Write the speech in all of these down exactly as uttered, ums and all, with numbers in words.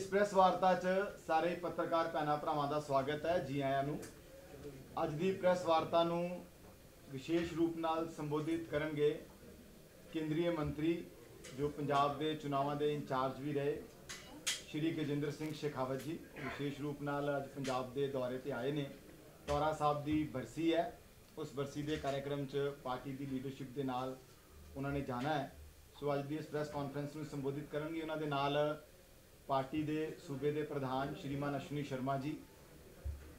इस प्रेस वार्ता च सारे पत्रकार भैन भरावां का स्वागत है। जी आयां नूं। अज दी प्रेस वार्ता नूं विशेष रूप नाल संबोधित करनगे केंद्रीय मंत्री जो पंजाब के चुनावों के इंचार्ज भी रहे श्री गजेंद्र सिंह शेखावत जी। विशेष रूप नाल अज पंजाब के दौरे पर आए ने। दौरा साहब की बरसी है, उस बरसी के कार्यक्रम च पार्टी की लीडरशिप के नाल उन्होंने जाना है। सो अज की इस प्रेस कॉन्फ्रेंस में संबोधित करनगे उन्होंने नाल पार्टी के सूबे के प्रधान श्रीमान अश्विनी शर्मा जी,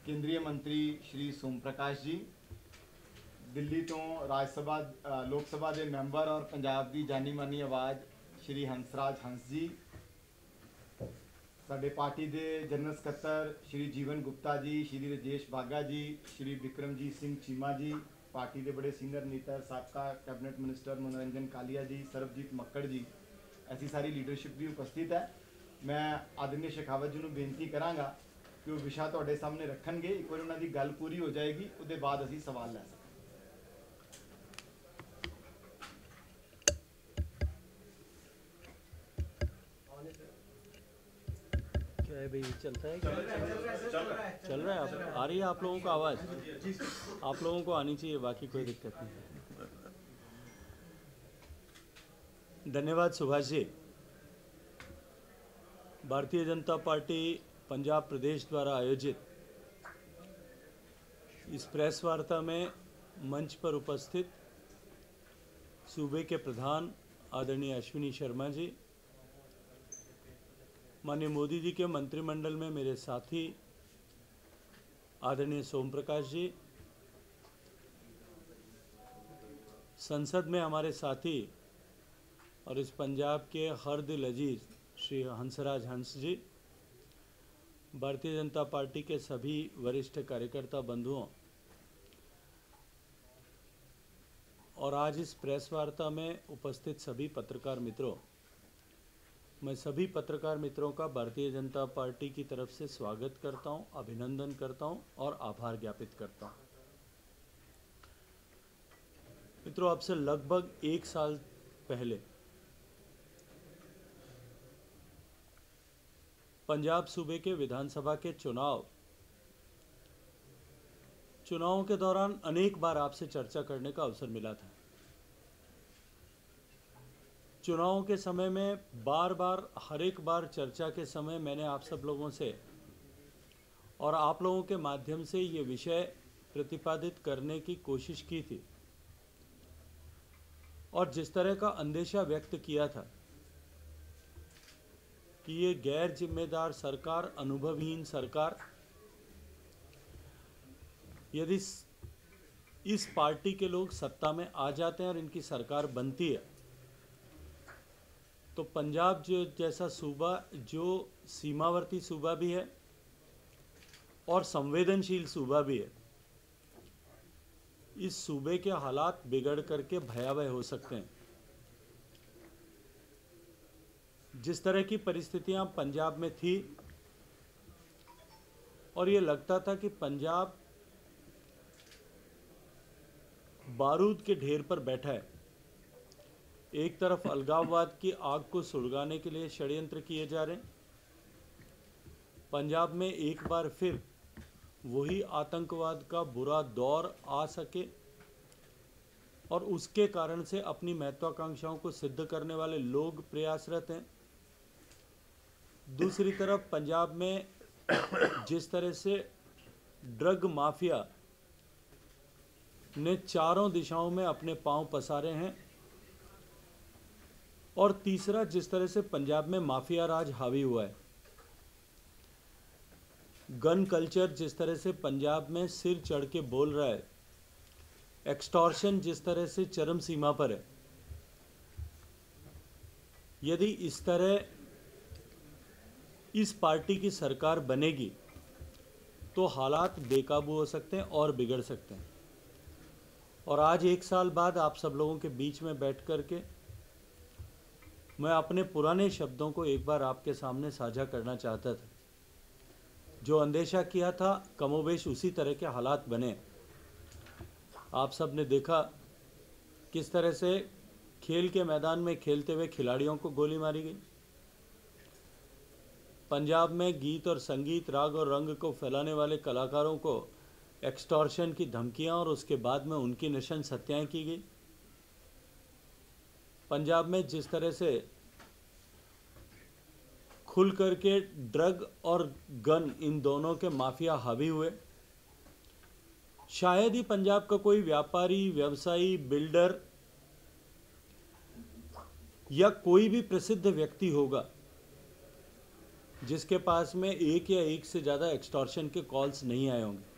केंद्रीय मंत्री श्री सोम प्रकाश जी, दिल्ली तो राज्य सभा लोक सभा के मैंबर और पंजाब की जानी मानी आवाज़ श्री हंसराज हंस जी, साडे पार्टी के जनरल सकत्तर श्री जीवन गुप्ता जी, श्री राजेश भागा जी, श्री बिक्रम सिंह चीमा जी, पार्टी के बड़े सीनियर नेता साबका कैबिनेट मिनिस्टर मनोरंजन कालिया जी, सबजीत मक्कड़ जी, ऐसी सारी लीडरशिप भी उपस्थित है। मैं आदरणीय शेखावत जी को बेनती कराँगा कि वो विशा तुहाडे सामने रखणगे। एक बार उन्होंने गल पूरी हो जाएगी, उसके बाद असीं सवाल लै सकांगे। क्या है भाई, चलता है, क्या चल रहा है? आप आ रही है आप लोगों को आवाज़? आप लोगों को आनी चाहिए, बाकी कोई दिक्कत नहीं। धन्यवाद सुभाष जी। भारतीय जनता पार्टी पंजाब प्रदेश द्वारा आयोजित इस प्रेस वार्ता में मंच पर उपस्थित सूबे के प्रधान आदरणीय अश्विनी शर्मा जी, माननीय मोदी जी के मंत्रिमंडल में मेरे साथी आदरणीय सोम प्रकाश जी, संसद में हमारे साथी और इस पंजाब के हर दिल अजीज श्री हंसराज हंस जी, भारतीय जनता पार्टी के सभी वरिष्ठ कार्यकर्ता बंधुओं, और आज इस प्रेस वार्ता में उपस्थित सभी पत्रकार मित्रों, मैं सभी पत्रकार मित्रों का भारतीय जनता पार्टी की तरफ से स्वागत करता हूं, अभिनंदन करता हूं और आभार ज्ञापित करता हूं। मित्रों, आपसे लगभग एक साल पहले पंजाब सूबे के विधानसभा के चुनाव चुनावों के दौरान अनेक बार आपसे चर्चा करने का अवसर मिला था। चुनावों के समय में बार बार हर एक बार चर्चा के समय मैंने आप सब लोगों से और आप लोगों के माध्यम से ये विषय प्रतिपादित करने की कोशिश की थी और जिस तरह का अंदेशा व्यक्त किया था कि ये गैर जिम्मेदार सरकार, अनुभवहीन सरकार, यदि इस पार्टी के लोग सत्ता में आ जाते हैं और इनकी सरकार बनती है तो पंजाब जो जैसा सूबा, जो सीमावर्ती सूबा भी है और संवेदनशील सूबा भी है, इस सूबे के हालात बिगड़ करके भयावह हो सकते हैं। जिस तरह की परिस्थितियां पंजाब में थी और ये लगता था कि पंजाब बारूद के ढेर पर बैठा है। एक तरफ अलगाववाद की आग को सुलगाने के लिए षड्यंत्र किए जा रहे हैं, पंजाब में एक बार फिर वही आतंकवाद का बुरा दौर आ सके और उसके कारण से अपनी महत्वाकांक्षाओं को सिद्ध करने वाले लोग प्रयासरत हैं। दूसरी तरफ पंजाब में जिस तरह से ड्रग माफिया ने चारों दिशाओं में अपने पांव पसारे हैं और तीसरा जिस तरह से पंजाब में माफिया राज हावी हुआ है, गन कल्चर जिस तरह से पंजाब में सिर चढ़ के बोल रहा है, एक्सटॉर्शन जिस तरह से चरम सीमा पर है, यदि इस तरह इस पार्टी की सरकार बनेगी तो हालात बेकाबू हो सकते हैं और बिगड़ सकते हैं। और आज एक साल बाद आप सब लोगों के बीच में बैठ कर के मैं अपने पुराने शब्दों को एक बार आपके सामने साझा करना चाहता था। जो अंदेशा किया था कमोबेश उसी तरह के हालात बने। आप सब ने देखा किस तरह से खेल के मैदान में खेलते हुए खिलाड़ियों को गोली मारी गई, पंजाब में गीत और संगीत, राग और रंग को फैलाने वाले कलाकारों को एक्सटॉर्शन की धमकियां और उसके बाद में उनकी निशंस हत्याएं की गई। पंजाब में जिस तरह से खुल करके ड्रग और गन, इन दोनों के माफिया हावी हुए, शायद ही पंजाब का कोई व्यापारी, व्यवसायी, बिल्डर या कोई भी प्रसिद्ध व्यक्ति होगा जिसके पास में एक या एक से ज़्यादा एक्सटॉर्शन के कॉल्स नहीं आए होंगे।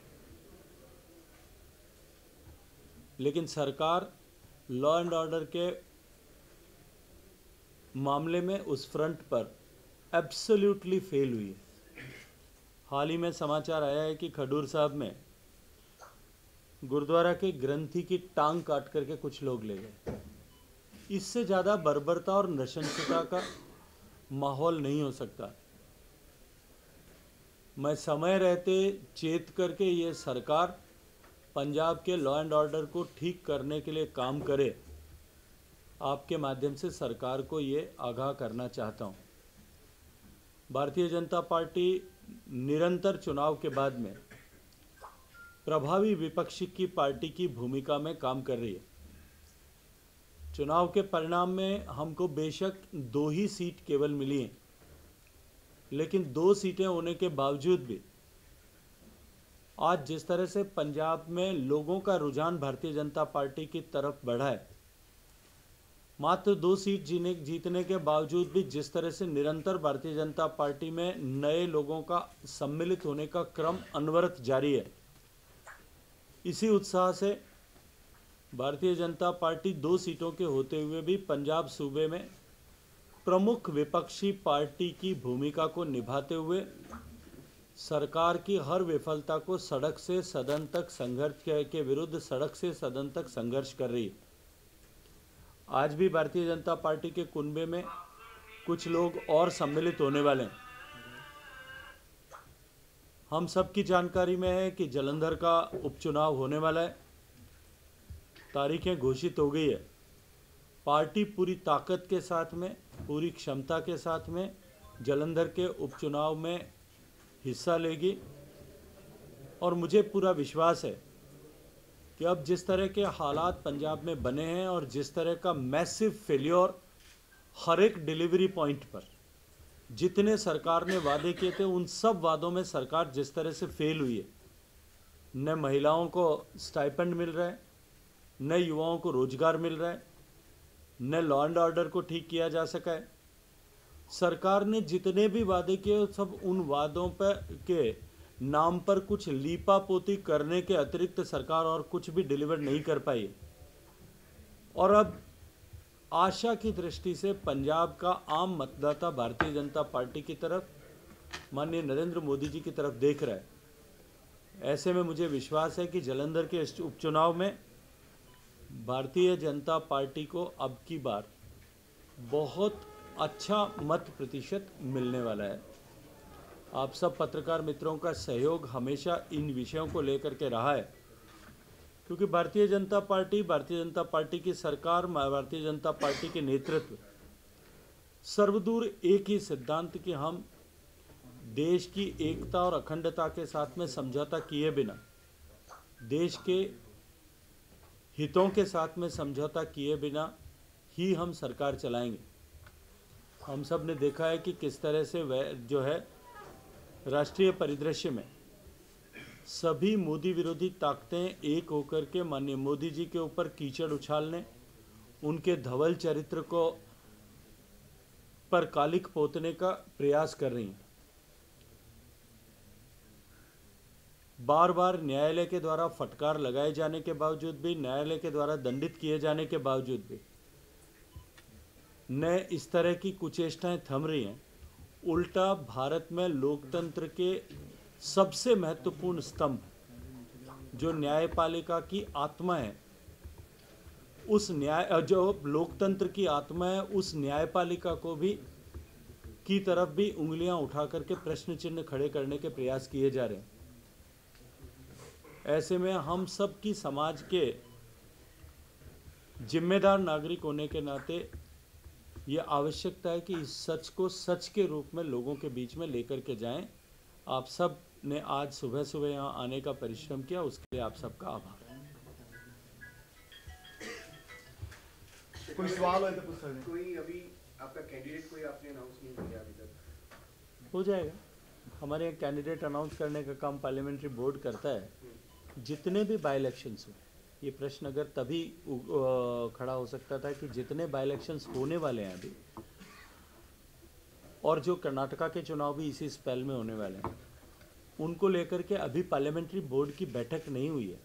लेकिन सरकार लॉ एंड ऑर्डर के मामले में उस फ्रंट पर एब्सोल्युटली फेल हुई है। हाल ही में समाचार आया है कि खडूर साहब में गुरुद्वारा के ग्रंथी की टांग काट करके कुछ लोग ले गए। इससे ज़्यादा बर्बरता और नृशंसता का माहौल नहीं हो सकता। मैं समय रहते चेत करके ये सरकार पंजाब के लॉ एंड ऑर्डर को ठीक करने के लिए काम करे, आपके माध्यम से सरकार को ये आगाह करना चाहता हूँ। भारतीय जनता पार्टी निरंतर चुनाव के बाद में प्रभावी विपक्ष की पार्टी की भूमिका में काम कर रही है। चुनाव के परिणाम में हमको बेशक दो ही सीट केवल मिली हैं, लेकिन दो सीटें होने के बावजूद भी आज जिस तरह से पंजाब में लोगों का रुझान भारतीय जनता पार्टी की तरफ बढ़ा है, मात्र दो सीट जीने जीतने के बावजूद भी जिस तरह से निरंतर भारतीय जनता पार्टी में नए लोगों का सम्मिलित होने का क्रम अनवरत जारी है, इसी उत्साह से भारतीय जनता पार्टी दो सीटों के होते हुए भी पंजाब सूबे में प्रमुख विपक्षी पार्टी की भूमिका को निभाते हुए सरकार की हर विफलता को सड़क से सदन तक संघर्ष के विरुद्ध सड़क से सदन तक संघर्ष कर रही है। आज भी भारतीय जनता पार्टी के कुनबे में कुछ लोग और सम्मिलित होने वाले हैं। हम सब की जानकारी में है कि जालंधर का उपचुनाव होने वाला है, तारीखें घोषित हो गई है। पार्टी पूरी ताकत के साथ में, पूरी क्षमता के साथ में जालंधर के उपचुनाव में हिस्सा लेगी और मुझे पूरा विश्वास है कि अब जिस तरह के हालात पंजाब में बने हैं और जिस तरह का मैसिव फेल्योर हर एक डिलीवरी पॉइंट पर, जितने सरकार ने वादे किए थे उन सब वादों में सरकार जिस तरह से फेल हुई है, न महिलाओं को स्टाइपेंड मिल रहा है, न युवाओं को रोजगार मिल रहा है, न लॉ एंड ऑर्डर को ठीक किया जा सका है। सरकार ने जितने भी वादे किए सब उन वादों पर के नाम पर कुछ लीपा पोती करने के अतिरिक्त सरकार और कुछ भी डिलीवर नहीं कर पाई। और अब आशा की दृष्टि से पंजाब का आम मतदाता भारतीय जनता पार्टी की तरफ, माननीय नरेंद्र मोदी जी की तरफ देख रहा है। ऐसे में मुझे विश्वास है कि जालंधर के उपचुनाव में भारतीय जनता पार्टी को अब की बार बहुत अच्छा मत प्रतिशत मिलने वाला है। आप सब पत्रकार मित्रों का सहयोग हमेशा इन विषयों को लेकर के रहा है, क्योंकि भारतीय जनता पार्टी, भारतीय जनता पार्टी की सरकार, भारतीय जनता पार्टी के नेतृत्व सर्वदूर एक ही सिद्धांत कि हम देश की एकता और अखंडता के साथ में समझौता किए बिना, देश के हितों के साथ में समझौता किए बिना ही हम सरकार चलाएंगे। हम सब ने देखा है कि किस तरह से वह जो है राष्ट्रीय परिदृश्य में सभी मोदी विरोधी ताकतें एक होकर के माननीय मोदी जी के ऊपर कीचड़ उछालने, उनके धवल चरित्र को पर कालिक पोतने का प्रयास कर रही हैं। बार बार न्यायालय के द्वारा फटकार लगाए जाने के बावजूद भी, न्यायालय के द्वारा दंडित किए जाने के बावजूद भी न इस तरह की कुचेष्टाएं थम रही हैं। उल्टा भारत में लोकतंत्र के सबसे महत्वपूर्ण स्तंभ जो न्यायपालिका की आत्मा है, उस न्याय जो लोकतंत्र की आत्मा है, उस न्यायपालिका को भी की तरफ भी उंगलियां उठा करके प्रश्न चिन्ह खड़े करने के प्रयास किए जा रहे हैं। ऐसे में हम सब की समाज के जिम्मेदार नागरिक होने के नाते ये आवश्यकता है कि इस सच को सच के रूप में लोगों के बीच में लेकर के जाएं। आप सब ने आज सुबह सुबह यहाँ आने का परिश्रम किया, उसके लिए आप सबका आभार। कोई सवाल हो तो पूछ सकते हैं। कोई अभी आपका कैंडिडेट कोई आपने अनाउंस नहीं किया अभी तक? हो जाएगा। हमारे यहाँ कैंडिडेट अनाउंस करने का काम पार्लियामेंट्री बोर्ड करता है। जितने भी बाई इलेक्शंस हुए, ये प्रश्न अगर तभी खड़ा हो सकता था कि जितने बाई इलेक्शंस होने वाले हैं अभी, और जो कर्नाटका के चुनाव भी इसी स्पेल में होने वाले हैं, उनको लेकर के अभी पार्लियामेंट्री बोर्ड की बैठक नहीं हुई है।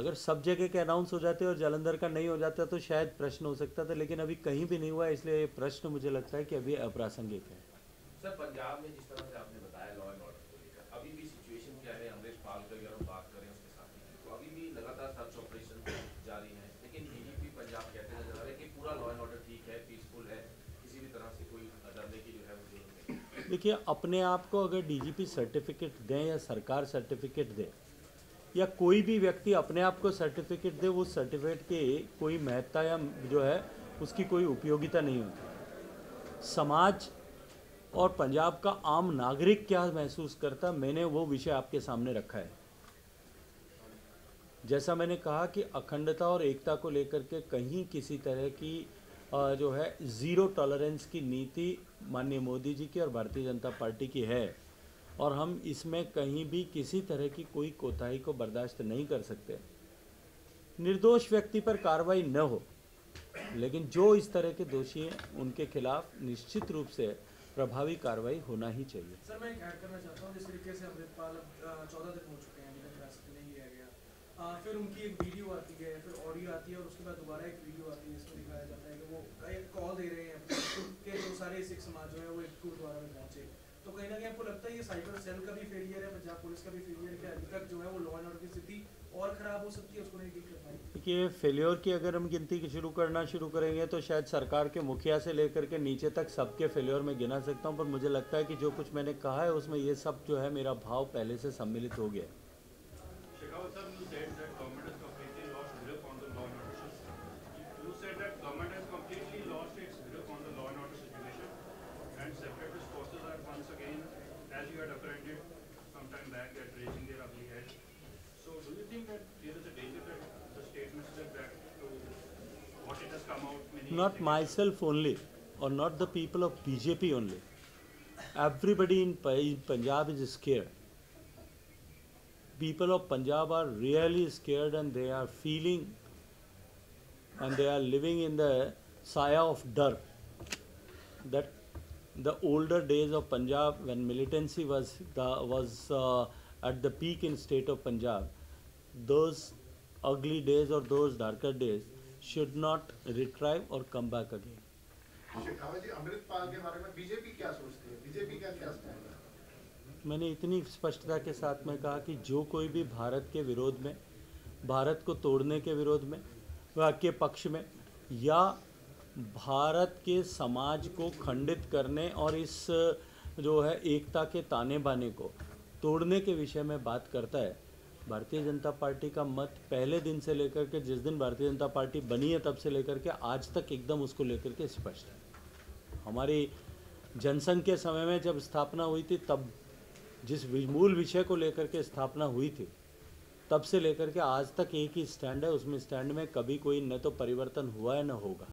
अगर सब जगह के अनाउंस हो जाते और जालंधर का नहीं हो जाता तो शायद प्रश्न हो सकता था, लेकिन अभी कहीं भी नहीं हुआ, इसलिए ये प्रश्न मुझे लगता है कि अभी अप्रासंगिक है। सर, पंजाब में जिस तरह से आपने बताया लॉ एंड ऑर्डर को लेकर अभी भी सिचुएशन क्या है? अमरीश पाल का अगर हम बात करें उसके साथ तो अभी भी लगातार सर्च ऑपरेशन जारी है, लेकिन बीजेपी पंजाब कहते नजर आ रहे हैं कि पूरा लॉ एंड ऑर्डर ठीक है, पीसफुल है, किसी भी तरह से कोई डरने की जो है वो नहीं। देखिए, अपने आप को अगर डीजीपी सर्टिफिकेट दें या सरकार सर्टिफिकेट दे या कोई भी व्यक्ति अपने आप को सर्टिफिकेट दे, वो सर्टिफिकेट के कोई महत्ता या जो है उसकी कोई उपयोगिता नहीं होती। समाज और पंजाब का आम नागरिक क्या महसूस करता, मैंने वो विषय आपके सामने रखा है। जैसा मैंने कहा कि अखंडता और एकता को लेकर के कहीं किसी तरह की जो है ज़ीरो टॉलरेंस की नीति माननीय मोदी जी की और भारतीय जनता पार्टी की है, और हम इसमें कहीं भी किसी तरह की कोई कोताही को बर्दाश्त नहीं कर सकते। निर्दोष व्यक्ति पर कार्रवाई न हो, लेकिन जो इस तरह के दोषी हैं उनके खिलाफ निश्चित रूप से प्रभावी कार्रवाई होना ही चाहिए। सर, मैं एक ऐड करना चाहता हूं, जिस तरीके से अमृतपाल चौदह दिन हो चुके हैं, लेकिन हिरासत में नहीं लिया गया, फिर उनकी एक वीडियो आती है, फिर ऑडियो आती है, और उसके बाद दोबारा एक वीडियो आती है जिसमें दिखाया जाता है कि वो एक कॉल दे रहे हैं, जो सारे सिख समाज जो है वो एक गुरुद्वारा में पहुँचे। तो कहीं ना कहीं आपको लगता है ये साइबर सेल का भी फेलियर है, पंजाब पुलिस का भी फेलियर है, अभी तक जो है वो लॉ एंड ऑर्डर की स्थिति और खराब हो सकती है, उसको नहीं डील कर पाएंगे। देखिए, फेलियर की अगर हम गिनती शुरू करना शुरू करेंगे तो शायद सरकार के मुखिया से लेकर के नीचे तक सबके फेलियर में गिना सकता हूँ, पर मुझे लगता है कि जो कुछ मैंने कहा है उसमें ये सब जो है मेरा भाव पहले से सम्मिलित हो गया। Not myself only, or not the people of B J P only. Everybody in Punjab is scared. People of Punjab are really scared, and they are feeling, and they are living in the saya of dar. That the older days of Punjab, when militancy was the, was uh, at the peak in state of Punjab, those ugly days or those darker days should not retrieve or come back again. Shekhawat जी, अमृतपाल के बारे में BJP क्या सोचती है? BJP का क्या stand है? मैंने इतनी स्पष्टता के साथ में कहा कि जो कोई भी भारत के विरोध में, भारत को तोड़ने के विरोध में के पक्ष में, या भारत के समाज को खंडित करने और इस जो है एकता के ताने बाने को तोड़ने के विषय में बात करता है, भारतीय जनता पार्टी का मत पहले दिन से लेकर के, जिस दिन भारतीय जनता पार्टी बनी है तब से लेकर के आज तक, एकदम उसको लेकर के स्पष्ट है। हमारी जनसंघ के समय में जब स्थापना हुई थी, तब जिस मूल विषय को लेकर के स्थापना हुई थी, तब से लेकर के आज तक एक ही स्टैंड है। उसमें स्टैंड में कभी कोई न तो परिवर्तन हुआ है न होगा।